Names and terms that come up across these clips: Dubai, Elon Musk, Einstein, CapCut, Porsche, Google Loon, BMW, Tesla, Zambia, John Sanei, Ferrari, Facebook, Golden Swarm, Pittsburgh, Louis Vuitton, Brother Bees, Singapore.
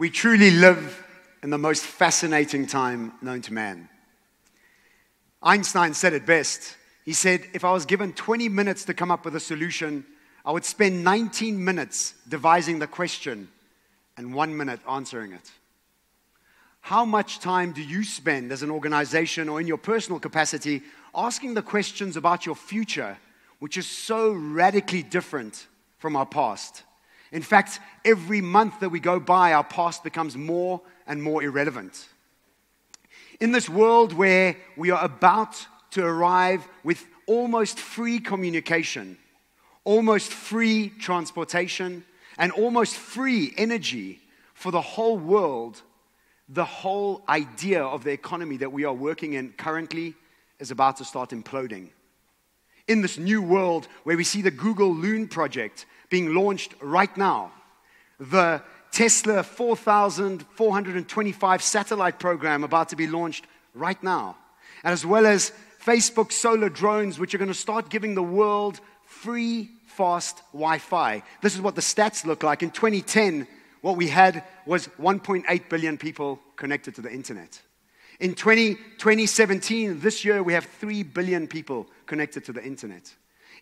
We truly live in the most fascinating time known to man. Einstein said it best. He said, if I was given 20 minutes to come up with a solution, I would spend 19 minutes devising the question and 1 minute answering it. How much time do you spend as an organization or in your personal capacity asking the questions about your future, which is so radically different from our past? In fact, every month that we go by, our past becomes more and more irrelevant. In this world where we are about to arrive with almost free communication, almost free transportation, and almost free energy for the whole world, the whole idea of the economy that we are working in currently is about to start imploding. In this new world where we see the Google Loon project being launched right now, the Tesla 4,425 satellite program about to be launched right now, as well as Facebook solar drones, which are going to start giving the world free, fast Wi-Fi. This is what the stats look like. In 2010, what we had was 1.8 billion people connected to the internet. In 2017, this year, we have 3 billion people connected to the internet.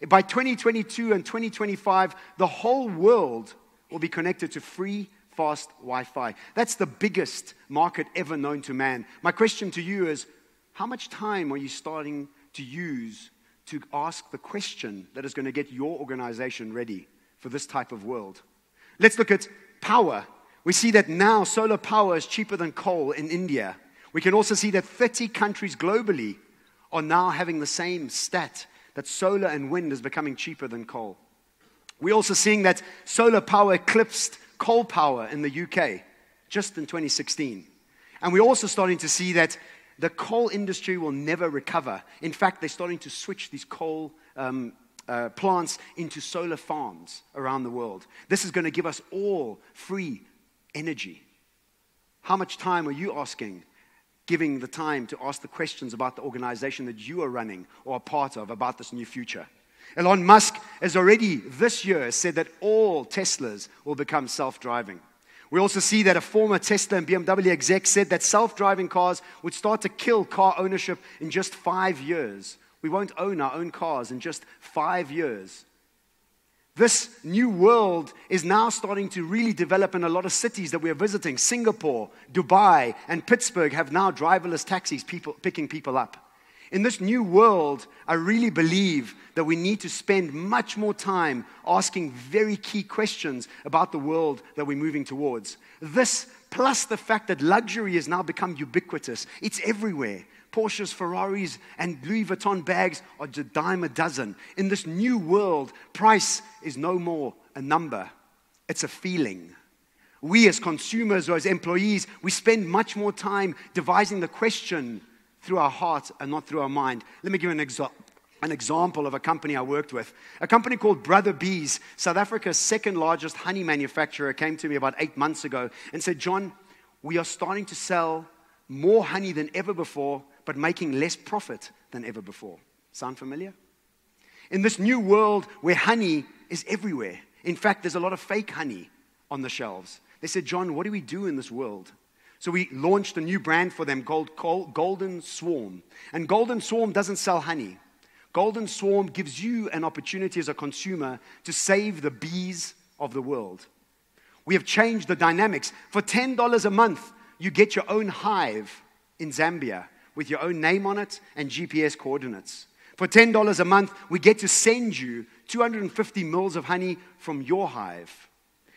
By 2022 and 2025, the whole world will be connected to free, fast Wi-Fi. That's the biggest market ever known to man. My question to you is, how much time are you starting to use to ask the question that is going to get your organization ready for this type of world? Let's look at power. We see that now solar power is cheaper than coal in India. We can also see that 30 countries globally are now having the same stat, that solar and wind is becoming cheaper than coal. We're also seeing that solar power eclipsed coal power in the UK just in 2016. And we're also starting to see that the coal industry will never recover. In fact, they're starting to switch these coal plants into solar farms around the world. This is going to give us all free energy. How much time are you giving the time to ask the questions about the organization that you are running or are part of about this new future? Elon Musk has already this year said that all Teslas will become self-driving. We also see that a former Tesla and BMW exec said that self-driving cars would start to kill car ownership in just 5 years. We won't own our own cars in just 5 years. This new world is now starting to really develop in a lot of cities that we are visiting. Singapore, Dubai, and Pittsburgh have now driverless taxis picking people up. In this new world, I really believe that we need to spend much more time asking very key questions about the world that we're moving towards. This, plus the fact that luxury has now become ubiquitous. It's everywhere. Porsches, Ferraris, and Louis Vuitton bags are a dime a dozen. In this new world, price is no more a number. It's a feeling. We as consumers or as employees, we spend much more time devising the question through our heart and not through our mind. Let me give you an example of a company I worked with. A company called Brother Bees, South Africa's second largest honey manufacturer, came to me about 8 months ago and said, John, we are starting to sell more honey than ever before, but making less profit than ever before. Sound familiar? In this new world where honey is everywhere, in fact, there's a lot of fake honey on the shelves. They said, John, what do we do in this world? So we launched a new brand for them called Golden Swarm. And Golden Swarm doesn't sell honey. Golden Swarm gives you an opportunity as a consumer to save the bees of the world. We have changed the dynamics. For $10 a month, you get your own hive in Zambia with your own name on it and GPS coordinates. For $10 a month, we get to send you 250 mils of honey from your hive.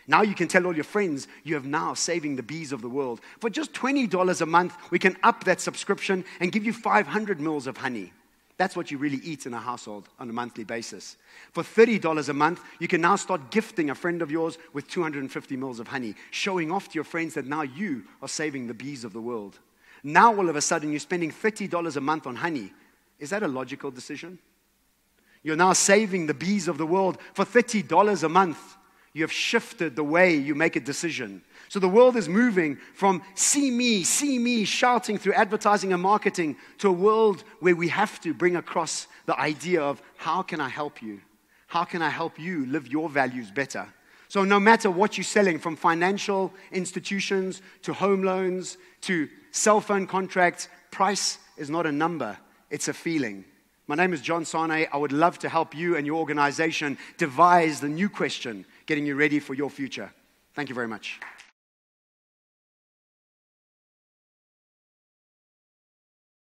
Now you can tell all your friends you have now saving the bees of the world. For just $20 a month, we can up that subscription and give you 500 mils of honey. That's what you really eat in a household on a monthly basis. For $30 a month, you can now start gifting a friend of yours with 250 mils of honey, showing off to your friends that now you are saving the bees of the world. Now all of a sudden, you're spending $30 a month on honey. Is that a logical decision? You're now saving the bees of the world for $30 a month. You have shifted the way you make a decision. So the world is moving from see me, shouting through advertising and marketing to a world where we have to bring across the idea of how can I help you? How can I help you live your values better? So no matter what you're selling, from financial institutions to home loans to cell phone contracts, price is not a number, it's a feeling. My name is John Sanei. I would love to help you and your organization devise the new question, getting you ready for your future. Thank you very much.